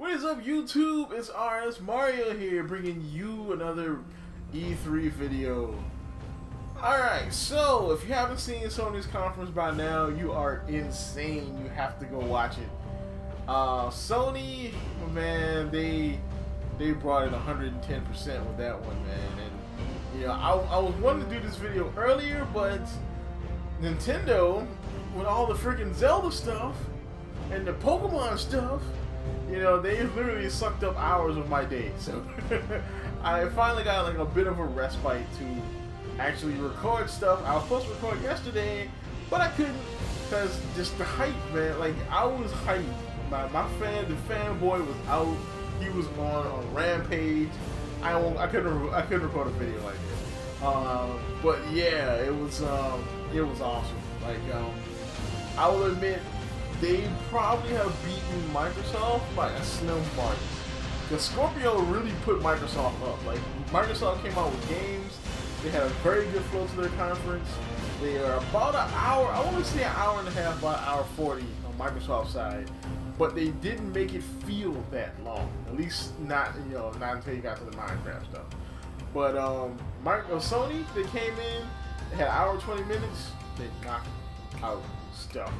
What is up, YouTube? It's RS Mario here, bringing you another E3 video. Alright, so if you haven't seen Sony's conference by now, you are insane. You have to go watch it. Sony, man, they brought it 110% with that one, man. And, you know, I was wanting to do this video earlier, but Nintendo, with all the freaking Zelda stuff and the Pokemon stuff, you know, they literally sucked up hours of my day. So I finally got like a bit of a respite to actually record stuff. I was supposed to record yesterday, but I couldn't because just the hype, man. Like, I was hyped. The fanboy was out. He was on a rampage. I couldn't record a video like that. But yeah, it was awesome. Like, I will admit, they probably have beaten Microsoft by a slim margin. The Scorpio really put Microsoft up. Like, Microsoft came out with games. They had a very good flow to their conference. They are about an hour, I want to say an hour and a half, about an hour 40 on Microsoft's side. But they didn't make it feel that long. At least not, you know, not until you got to the Minecraft stuff. But Sony, they came in, they had an hour and 20 minutes, they knocked out stuff.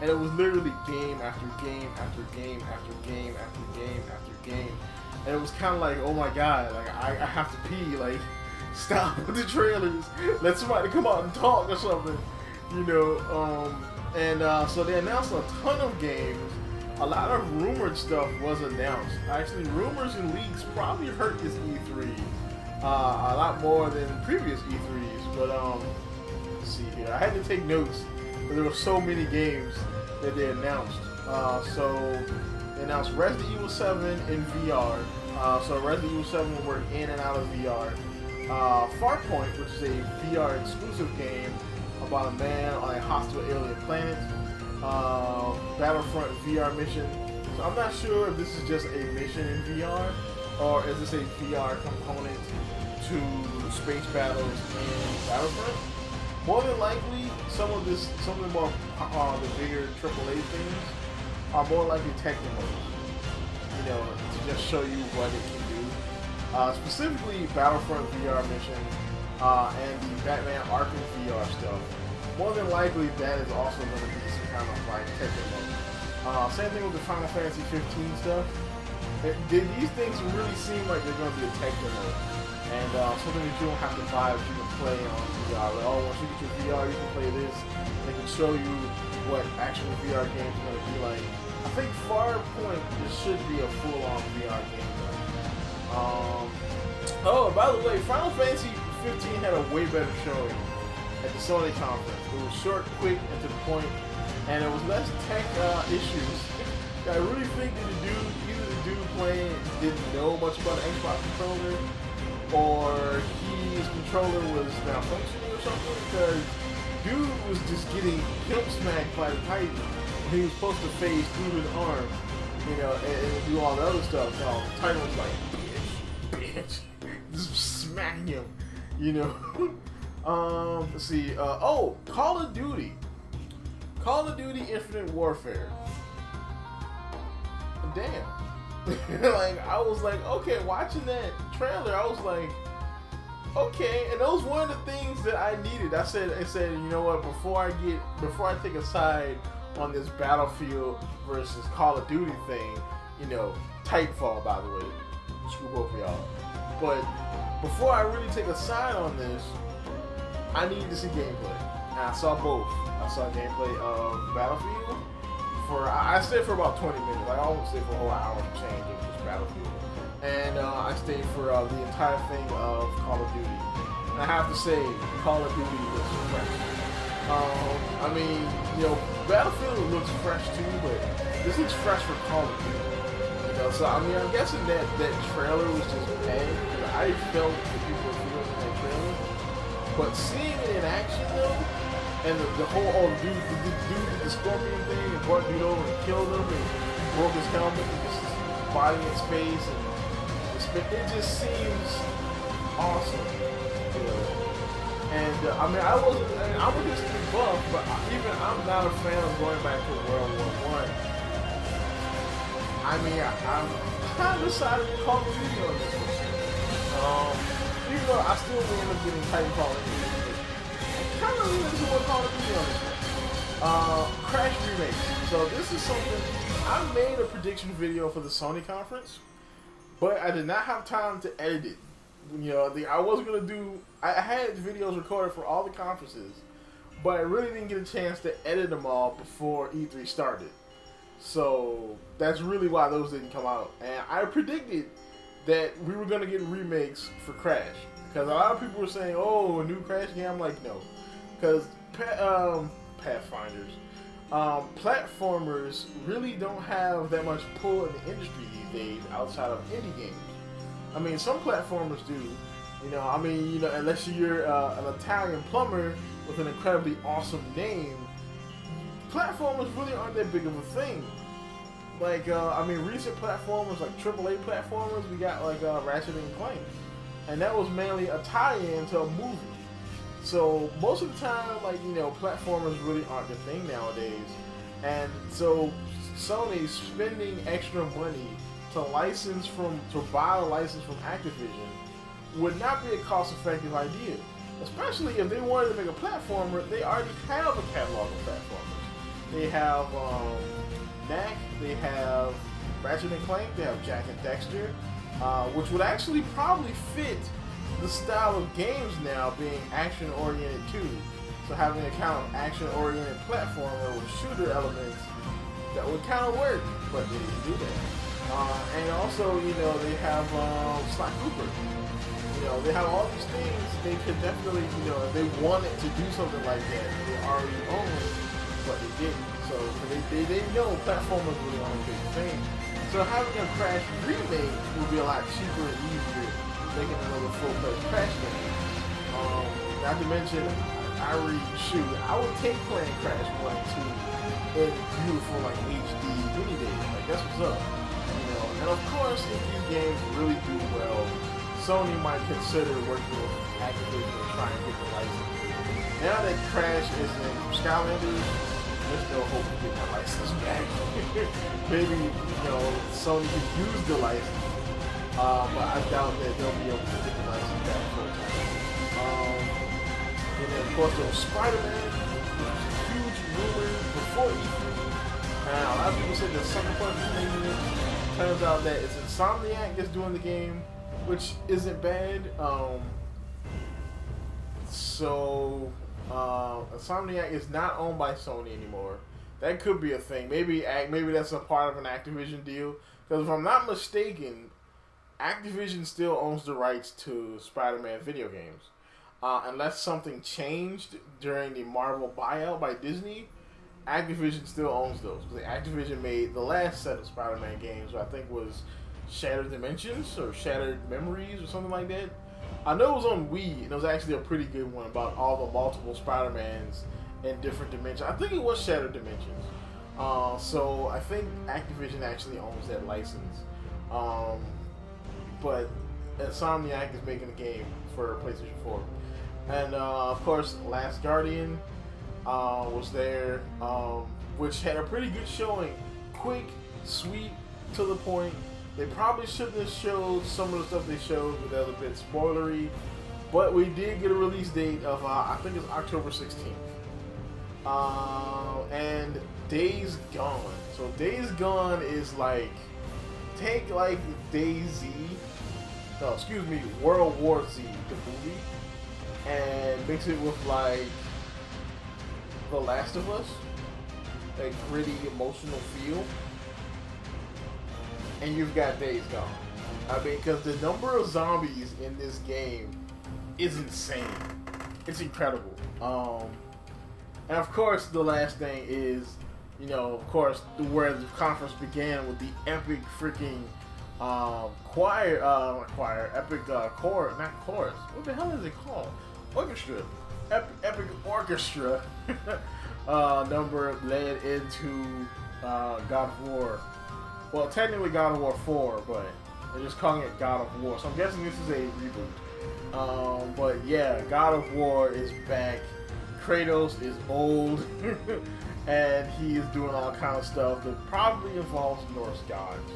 And it was literally game after game after game after game after game after game. And it was kind of like, oh my god, like I have to pee, like stop with the trailers. Let somebody come out and talk or something, you know. So they announced a ton of games. A lot of rumored stuff was announced. Actually, rumors and leaks probably hurt this E3 a lot more than previous E3s. But let's see here. I had to take notes. There were so many games that they announced. So they announced Resident Evil 7 in VR. So Resident Evil 7 will work in and out of VR. Farpoint, which is a VR exclusive game about a man on a hostile alien planet. Battlefront VR mission. So I'm not sure if this is just a mission in VR or is this a VR component to space battles in Battlefront. More than likely, some of the bigger AAA things are more likely technical, you know, to just show you what it can do. Specifically, Battlefront VR mission and the Batman Arkham VR stuff. More than likely, that is also going to be some kind of like technical. Same thing with the Final Fantasy XV stuff. These things really seem like they're going to be a technical. And something that you don't have to buy, but you can play on VR. Like, oh, once you get your VR, you can play this. They can show you what actual VR games are going to be like. I think Farpoint, this should be a full-on VR game. Oh, by the way, Final Fantasy XV had a way better showing at the Sony conference. It was short, quick, and to the point, and it was less tech issues. I really think that either the dude playing didn't know much about an Xbox controller, or his controller was malfunctioning or something, because dude was just getting pimp smacked by the Titan. He was supposed to phase through his arm, you know, and do all the other stuff. No, the Titan was like, bitch, just smack him, you know. Let's see. Oh, Call of Duty. Call of Duty Infinite Warfare. Damn. Like, I was like, okay, watching that trailer, I was like, okay, and that was one of the things that I needed. I said, you know what, before I take a side on this Battlefield versus Call of Duty thing, you know, Titanfall, by the way, screw both of y'all. But before I really take a side on this, I needed to see gameplay. And I saw both. I saw gameplay of Battlefield. I stayed for about 20 minutes. I almost stayed for a whole hour to change of just Battlefield. And I stayed for the entire thing of Call of Duty. And I have to say, Call of Duty looks fresh. I mean, you know, Battlefield looks fresh too, but this looks fresh for Call of Duty. You know, so I mean, I'm guessing that trailer was just bad. You know, I felt the people feeling in that trailer. But seeing it in action though, and the whole old dude, the dude did the Scorpion thing and brought dude over and killed him and broke his helmet and just body in space, and it just seems awesome, you know. And I mean, I'm a history buff, but even I'm not a fan of going back to World War I. I mean, I'm kind of decided to Call of Duty on this one. Even though I still will end up getting Titanfall in the end, I kind of really just want Call of Duty on this one. Crash remakes. So this is something, I made a prediction video for the Sony conference, but I did not have time to edit it. You know, I was going to do, I had videos recorded for all the conferences, but I really didn't get a chance to edit them all before E3 started. So that's really why those didn't come out. And I predicted that we were going to get remakes for Crash, because a lot of people were saying, oh, a new Crash game. I'm like, no, because Pathfinders, platformers really don't have that much pull in the industry these days outside of indie games. I mean, some platformers do, you know, I mean, you know, unless you're an Italian plumber with an incredibly awesome name, platformers really aren't that big of a thing. Like, I mean, recent platformers, like AAA platformers, we got like Ratchet & Clank, and that was mainly a tie-in to a movie. So most of the time, like, you know, platformers really aren't the thing nowadays, and so Sony's spending extra money to license from, to buy a license from Activision would not be a cost-effective idea, especially if they wanted to make a platformer. They already have a catalog of platformers. They have Knack, they have Ratchet & Clank, they have Jak and Dexter, which would actually probably fit the style of games now being action-oriented too. So having a kind of action-oriented platformer with shooter elements, that would kind of work, but they didn't do that. And also, you know, they have Sly Cooper. You know, they have all these things they could definitely, you know, if they wanted to do something like that, they already own it, but they didn't. So they know platformers really aren't a big thing. So having a Crash remake would be a lot cheaper and easier than making another full-fledged Crash game. Not to mention, I really, shoot, I would take playing Crash 1 and 2 in beautiful, like, HD any day. Like, that's what's up. And of course, if these games really do well, Sony might consider working with Activision and trying to get the license. Now that Crash is in Skylanders, there's no hope to get my license back. Maybe, you know, Sony can use the license, but I doubt that they'll be able to get the license back full time. And then of course there's Spider-Man, which is a huge rumor before E3. Now, a lot of people said that Sucker Punch is making it. Turns out that it's Insomniac that's doing the game, which isn't bad. Insomniac is not owned by Sony anymore. That could be a thing. Maybe that's a part of an Activision deal. Because if I'm not mistaken, Activision still owns the rights to Spider-Man video games, unless something changed during the Marvel buyout by Disney. Activision still owns those, because Activision made the last set of Spider-Man games, which I think was Shattered Dimensions or Shattered Memories or something like that. I know it was on Wii, and it was actually a pretty good one about all the multiple Spider-Mans in different dimensions. I think it was Shattered Dimensions. So I think Activision actually owns that license. But Insomniac is making a game for PlayStation 4. And of course, Last Guardian was there, which had a pretty good showing. Quick, sweet, to the point. They probably shouldn't have showed some of the stuff they showed, but that was a bit spoilery. But we did get a release date of, I think it's October 16th. And Days Gone. So Days Gone is like, take like DayZ, no, excuse me, World War Z, the movie, and mix it with like The Last of Us, that gritty, emotional feel, and you've got Days Gone. I mean, because the number of zombies in this game is insane. It's incredible. And of course, the last thing is, you know, of course, where the conference began with the epic freaking epic chorus. What the hell is it called? Orchestra. Epic orchestra number led into God of War. Well, technically God of War 4, but they're just calling it God of War. So I'm guessing this is a reboot. But yeah, God of War is back. Kratos is old and he is doing all kind of stuff that probably involves Norse gods.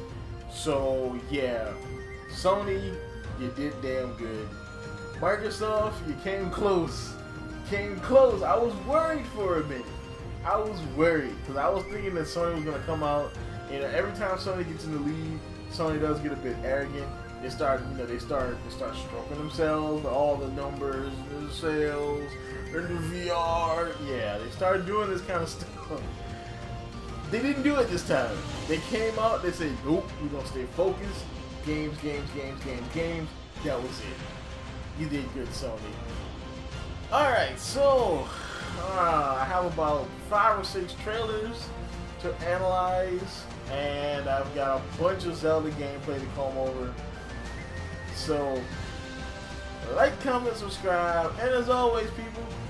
So yeah, Sony, you did damn good. Microsoft, you came close. Came close. I was worried for a minute. I was worried because I was thinking that Sony was going to come out. You know, every time Sony gets in the lead, Sony does get a bit arrogant. They start, you know, they start stroking themselves, all the numbers, the sales, the VR. Yeah, they start doing this kind of stuff. They didn't do it this time. They came out. They said, "Nope, we're gonna stay focused. Games, games, games, games, games." That was it. You did good, Sony. All right, so I have about 5 or 6 trailers to analyze, and I've got a bunch of Zelda gameplay to comb over. So, like, comment, subscribe, and as always, people,